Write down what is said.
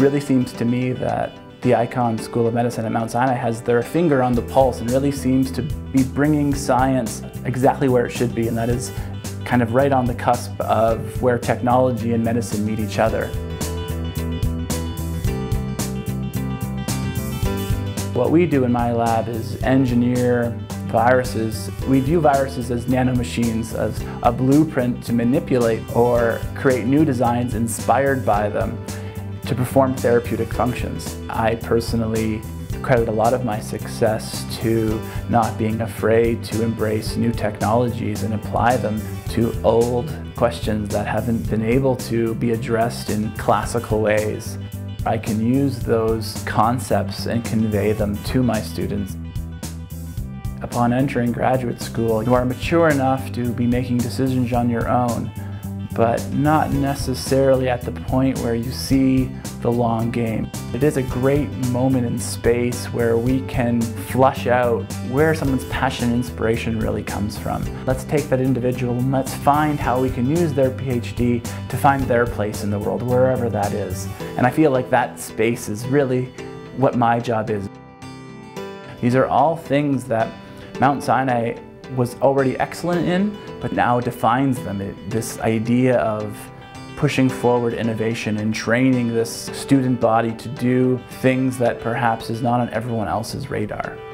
really seems to me that the Icahn School of Medicine at Mount Sinai has their finger on the pulse and really seems to be bringing science exactly where it should be, and that is kind of right on the cusp of where technology and medicine meet each other. What we do in my lab is engineer viruses. We view viruses as nanomachines, as a blueprint to manipulate or create new designs inspired by them to perform therapeutic functions. I personally credit a lot of my success to not being afraid to embrace new technologies and apply them to old questions that haven't been able to be addressed in classical ways. I can use those concepts and convey them to my students. Upon entering graduate school, you are mature enough to be making decisions on your own, but not necessarily at the point where you see the long game. It is a great moment in space where we can flush out where someone's passion and inspiration really comes from. Let's take that individual and let's find how we can use their PhD to find their place in the world, wherever that is. And I feel like that space is really what my job is. These are all things that Mount Sinai was already excellent in, but now defines them. This idea of pushing forward innovation and training this student body to do things that perhaps is not on everyone else's radar.